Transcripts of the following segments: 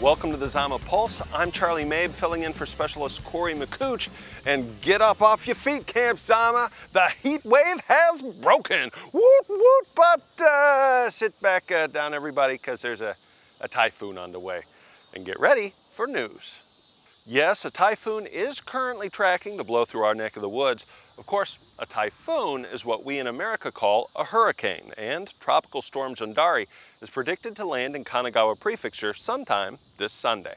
Welcome to the Zama Pulse. I'm Charlie Mabe, filling in for Specialist Corey McCooch. And get up off your feet, Camp Zama. The heat wave has broken. Woot, woot, but sit back down, everybody, because there's a typhoon on the way. And get ready for news. Yes, a typhoon is currently tracking to blow through our neck of the woods. Of course, a typhoon is what we in America call a hurricane, and Tropical Storm Jundari is predicted to land in Kanagawa Prefecture sometime this Sunday.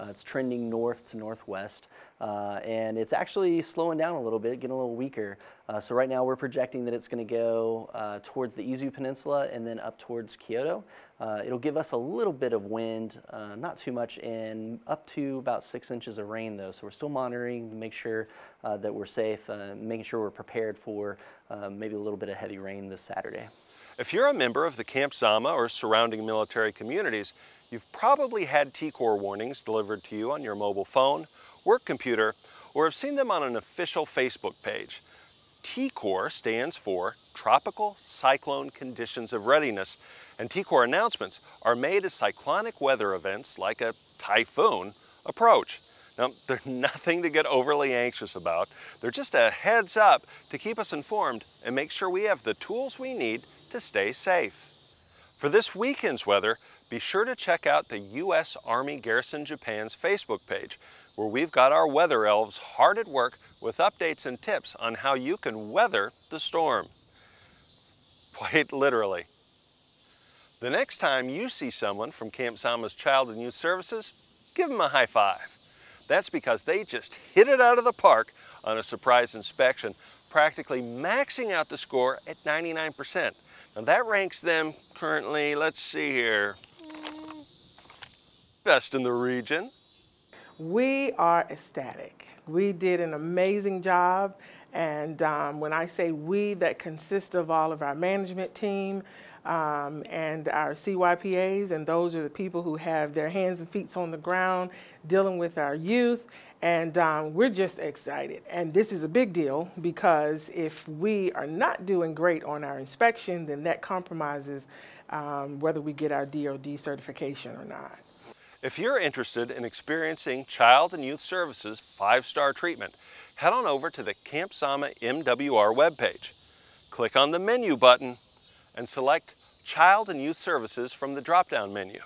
It's trending north to northwest, and it's actually slowing down a little bit, getting a little weaker. So right now we're projecting that it's going to go towards the Izu Peninsula and then up towards Kyoto. It'll give us a little bit of wind, not too much, and up to about 6 inches of rain though. So we're still monitoring to make sure that we're safe, making sure we're prepared for maybe a little bit of heavy rain this Saturday. If you're a member of the Camp Zama or surrounding military communities, you've probably had T-Corps warnings delivered to you on your mobile phone, work computer, or have seen them on an official Facebook page. T-Corps stands for Tropical Cyclone Conditions of Readiness, and T-Corps announcements are made as cyclonic weather events like a typhoon approach. Now, they're nothing to get overly anxious about. They're just a heads up to keep us informed and make sure we have the tools we need to stay safe. For this weekend's weather, be sure to check out the U.S. Army Garrison Japan's Facebook page, where we've got our weather elves hard at work with updates and tips on how you can weather the storm. Quite literally. The next time you see someone from Camp Zama's Child and Youth Services, give them a high five. That's because they just hit it out of the park on a surprise inspection, practically maxing out the score at 99%. Now that ranks them currently, let's see here, best in the region. We are ecstatic. We did an amazing job, and when I say we, that consists of all of our management team and our CYPAs, and those are the people who have their hands and feet on the ground dealing with our youth, and we're just excited. And this is a big deal, because if we are not doing great on our inspection, then that compromises whether we get our DoD certification or not. If you're interested in experiencing Child and Youth Services 5-star treatment, head on over to the Camp Zama MWR webpage. Click on the menu button and select Child and Youth Services from the drop-down menu.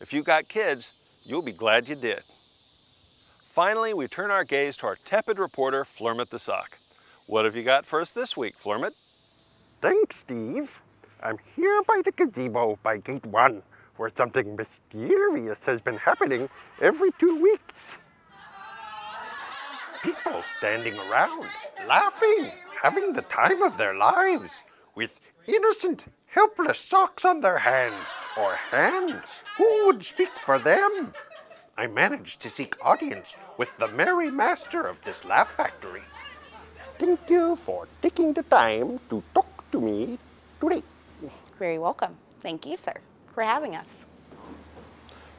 If you've got kids, you'll be glad you did. Finally, we turn our gaze to our tepid reporter, Flermit the Sock. What have you got for us this week, Flermit? Thanks, Steve. I'm here by the gazebo by Gate 1. Where something mysterious has been happening every 2 weeks. People standing around, laughing, having the time of their lives, with innocent, helpless socks on their hands or hand. Who would speak for them? I managed to seek audience with the merry master of this laugh factory. Thank you for taking the time to talk to me today. Very welcome. Thank you, sir, for having us.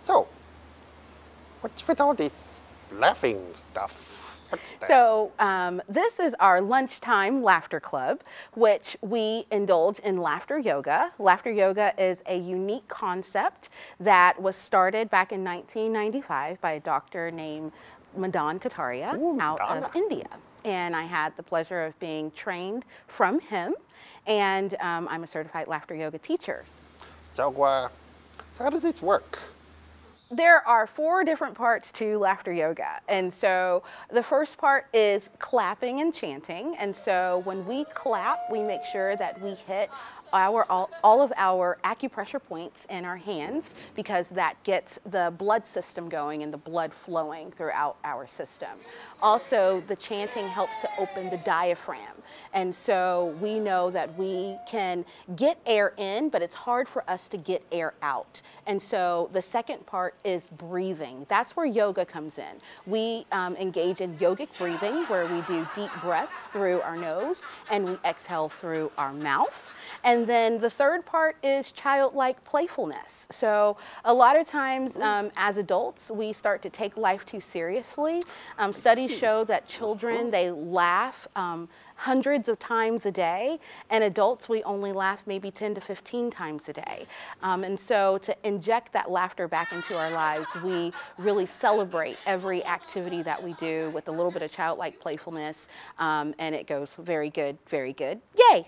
So, what's with all this laughing stuff? So, this is our lunchtime laughter club, which we indulge in laughter yoga. Laughter yoga is a unique concept that was started back in 1995 by a doctor named Madan Kataria out of India. And I had the pleasure of being trained from him, and I'm a certified laughter yoga teacher. So, how does this work? There are 4 different parts to laughter yoga. And so the first part is clapping and chanting. And so when we clap, we make sure that we hit all of our acupressure points in our hands, because that gets the blood system going and the blood flowing throughout our system. Also, the chanting helps to open the diaphragm. And so we know that we can get air in, but it's hard for us to get air out. And so the second part is breathing. That's where yoga comes in. We engage in yogic breathing, where we do deep breaths through our nose and we exhale through our mouth. And then the third part is childlike playfulness. So a lot of times as adults, we start to take life too seriously. Studies show that children, they laugh hundreds of times a day, and adults, we only laugh maybe 10 to 15 times a day. And so to inject that laughter back into our lives, we really celebrate every activity that we do with a little bit of childlike playfulness, and it goes very good, very good. Yay!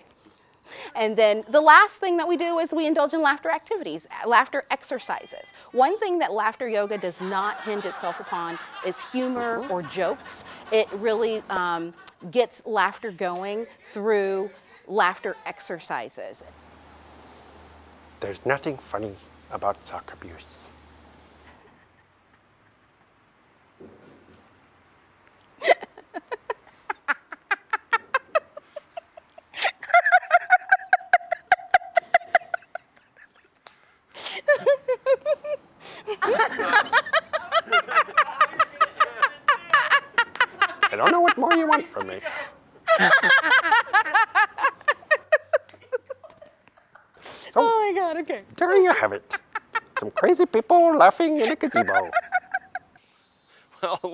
And then the last thing that we do is we indulge in laughter activities, laughter exercises. One thing that laughter yoga does not hinge itself upon is humor or jokes. It really gets laughter going through laughter exercises. There's nothing funny about sock abuse. I don't know what more you want from me. So, oh my God, okay. There you have it. Some crazy people laughing in a gazebo.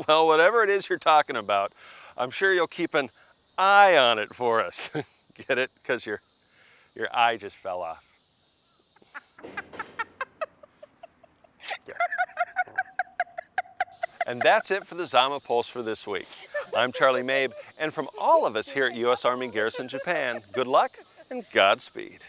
Well, whatever it is you're talking about, I'm sure you'll keep an eye on it for us. Get it? Because your eye just fell off. Yeah. And that's it for the Zama Pulse for this week. I'm Charlie Mabe, and from all of us here at U.S. Army Garrison Japan, good luck and Godspeed.